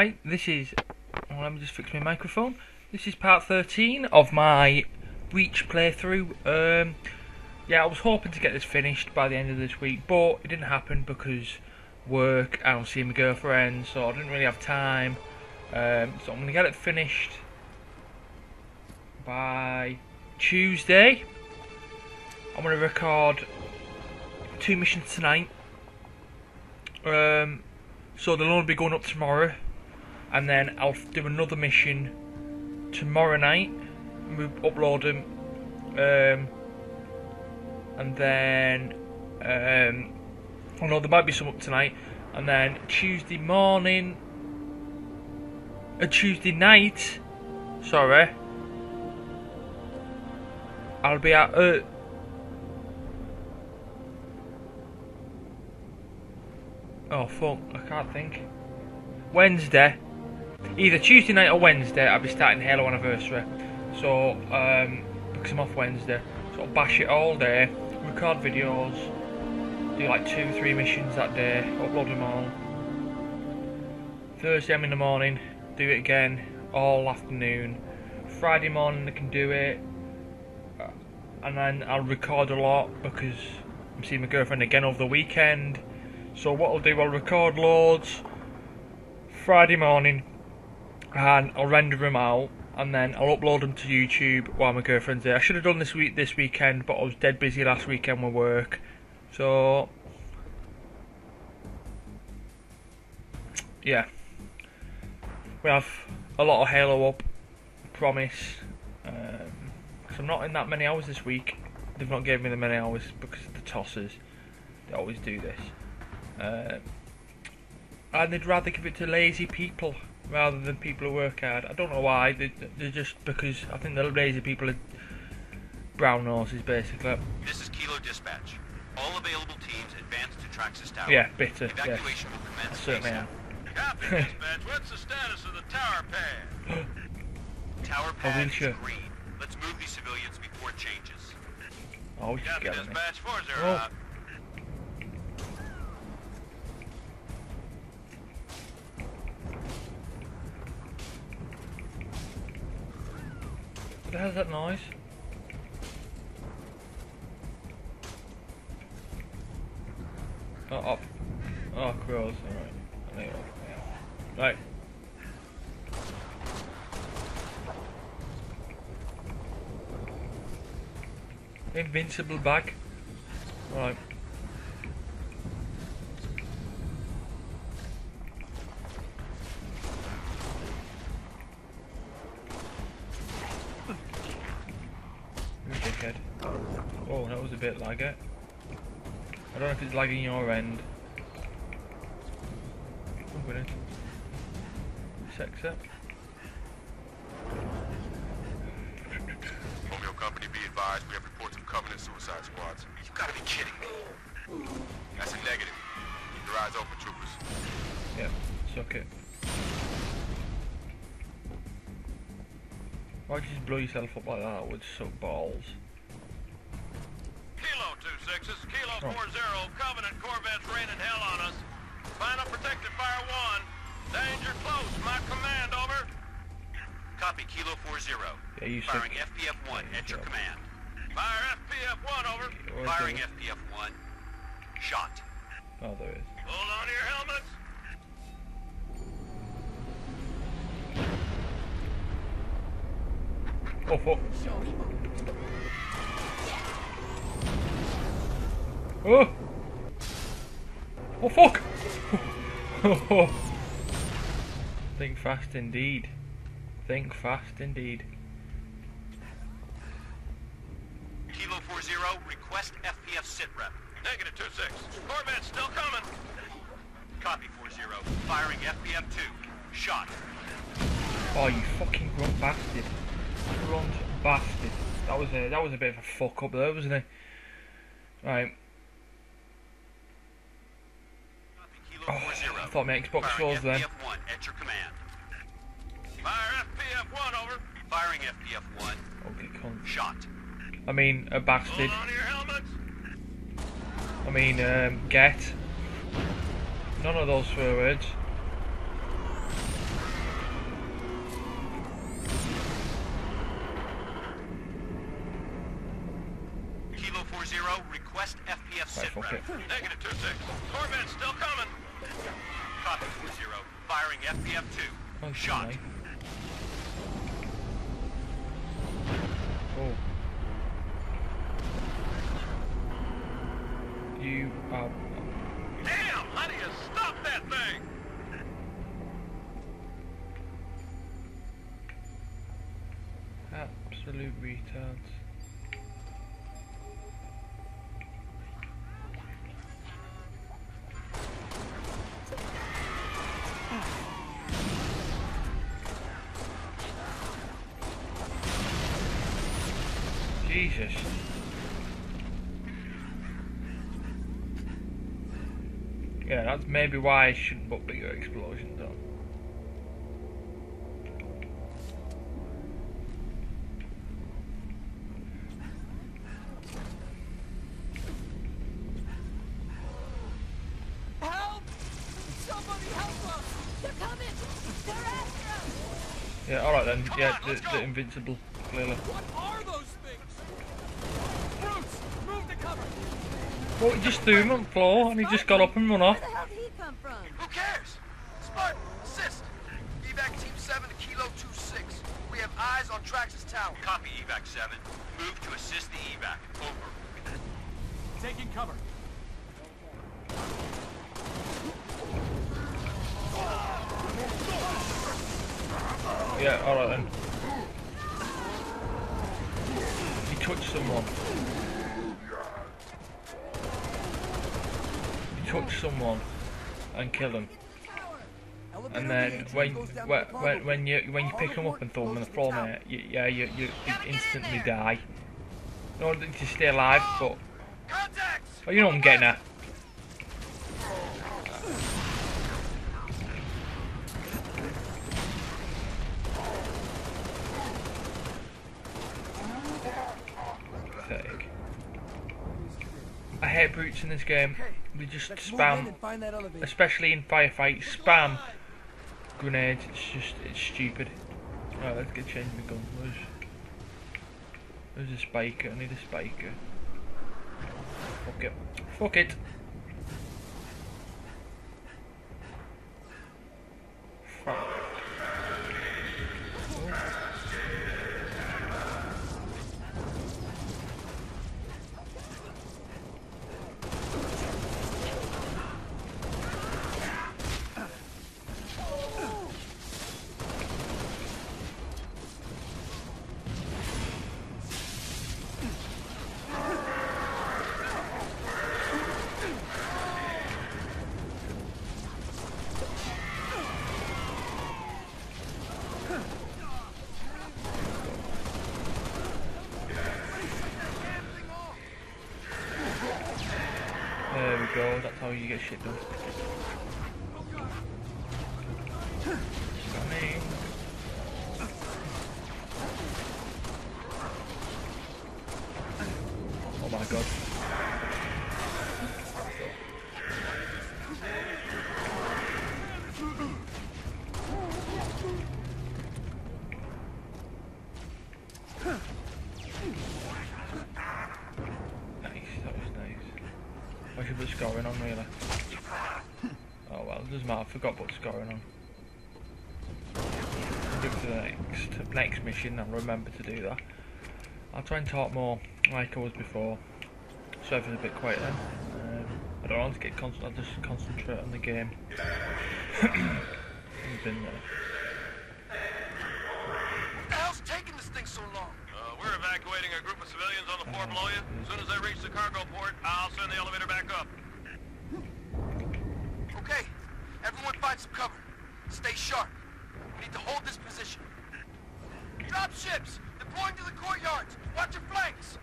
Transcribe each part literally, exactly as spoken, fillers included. Hey, this is, well, let me just fix my microphone. This is part thirteen of my Breach playthrough. Um, yeah, I was hoping to get this finished by the end of this week, but it didn't happen because work, I don't see my girlfriend, so I didn't really have time. Um, so I'm going to get it finished by Tuesday. I'm going to record two missions tonight. Um, so they'll only be going up tomorrow. And then I'll do another mission tomorrow night, we'll upload them, um, and then, um, I know there might be some up tonight, and then Tuesday morning, a uh, Tuesday night, sorry, I'll be at, uh, oh fuck, I can't think, Wednesday. Either Tuesday night or Wednesday, I'll be starting Halo Anniversary. So, um, because I'm off Wednesday, so I'll bash it all day, record videos, do like two, three missions that day, upload them all. Thursday I'm in the morning, do it again, all afternoon. Friday morning I can do it, and then I'll record a lot because I'm seeing my girlfriend again over the weekend. So what I'll do, I'll record loads Friday morning, and I'll render them out, and then I'll upload them to YouTube while my girlfriend's there. I should have done this week, this weekend, but I was dead busy last weekend with work. So, yeah, we have a lot of Halo up. I promise. Um, cause I'm not in that many hours this week. They've not given me the many hours because of the tossers. They always do this, uh, and they'd rather give it to lazy people rather than people who work hard. I don't know why, they, they're just because I think the lazy people are brown noses, basically. This is Kilo Dispatch. All available teams advance to Traxus Tower. Yeah, bitter. Evacuation will commence. Certainly am. Copy, Dispatch. What's the status of the tower pad? Tower pad is green. Let's move these civilians before it changes. Oh, you got me. Dispatch four zero out. What the hell is that noise? Oh, up. Oh, crows. Alright. Right. Invincible back. Alright. Oh, that was a bit laggy. I don't know if it's lagging your end. I'm gonna sex up. Romeo Company, be advised, we have reports of Covenant suicide squads. You've got to be kidding me. That's a negative. Keep your eyes open, troopers. Yeah, suck it. Why'd you just blow yourself up like that? That would suck balls. Sixes, Kilo four zero, Covenant Corvettes raining hell on us. Final protective fire one. Danger close, my command, over. Copy, Kilo four zero. Yeah, you firing F P F one at your command. Fire F P F one, over. Okay, firing there? F P F one. Shot. Oh, there is. Hold on to your helmets. Oh, oh. Oh! Oh fuck! Think fast indeed. Think fast indeed. Kilo four zero, request F P F sit rep. Negative two six. Corvette still coming. Copy four zero, firing F P F two. Shot. Oh, you fucking grunt bastard. Grunt bastard. That was a that was a bit of a fuck up there, wasn't it? Right. Oh, I thought my Xbox froze then. F P F one at your command. Fire F P F one, over. Firing F P F one. Okay, con. Shot. I mean, a bastard. Hold on to your helmets. I mean, um, get. None of those swear words. four zero, request F P F sit rep. Negative two six. Corvette still coming. Copy four zero. Firing F P F two. Shot. Oh. You are. Damn! How do you stop that thing? Absolute retards. Jesus. Yeah, that's maybe why I shouldn't put bigger explosions on. Help! Somebody help us! They're coming! They're after us! Yeah, alright then. Come yeah, on, they're, they're invincible, clearly. What are those things? Well, he just threw him on the floor and he just got up and run off. Where the hell did he come from? Who cares? Spartan, assist! Evac Team seven to Kilo two six. We have eyes on Traxus Tower. Copy, Evac seven. Move to assist the evac. Over. Taking cover. Yeah, alright then. He touched someone. Touch someone and kill them, and then when when when you when you pick them up and throw them in the floor, mate, you, yeah, you you, you instantly die. No, to stay alive, but oh, you know what I'm getting at. I hate brutes in this game. They just spam, especially in firefights, spam grenades. It's just, it's stupid. Alright, let's get changed my gun. Where's, where's a spiker? I need a spiker. Fuck it. Fuck it. Fuck. That's how you get shit done. Oh my god. I should put scoring on, really. Oh well, it doesn't matter, I forgot what scoring on. I'll do it for the next, next mission, I'll remember to do that. I'll try and talk more, like I was before. So everything's a bit quiet then. Um, I don't want to get constant, I'll just concentrate on the game. I've been there. What the hell's taking this thing so long? Uh, we're evacuating a group of civilians on the floor below you. As soon as they reach the cargo port, I'll send the elevator back up. Okay, everyone find some cover. Stay sharp. We need to hold this position. Drop ships! Deploying to the courtyards! Watch your flanks!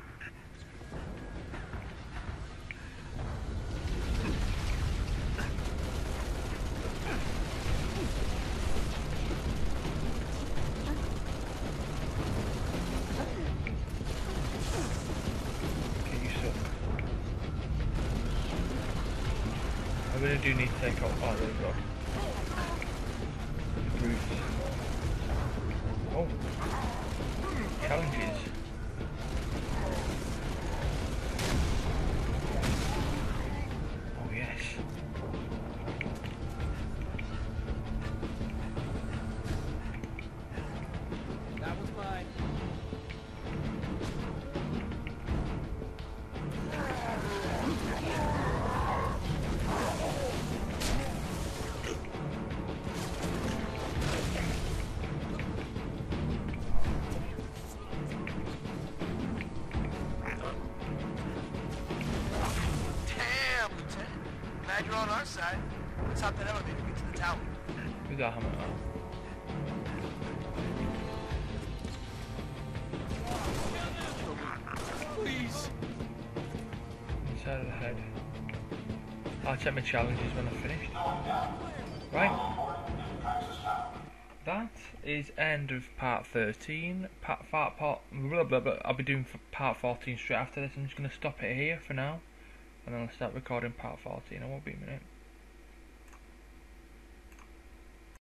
I do need to take off. Oh, there we go. Brute. Oh. Challenges. glad you're on our side. Let's hop that elevator to get to the tower. We got him out. Please. Inside of the head. I'll check my challenges when I've finished. Right. That is end of part thirteen. Part, part, part blah, blah, blah. I'll be doing part fourteen straight after this. I'm just going to stop it here for now. And then I'll start recording part fourteen. It won't be a minute.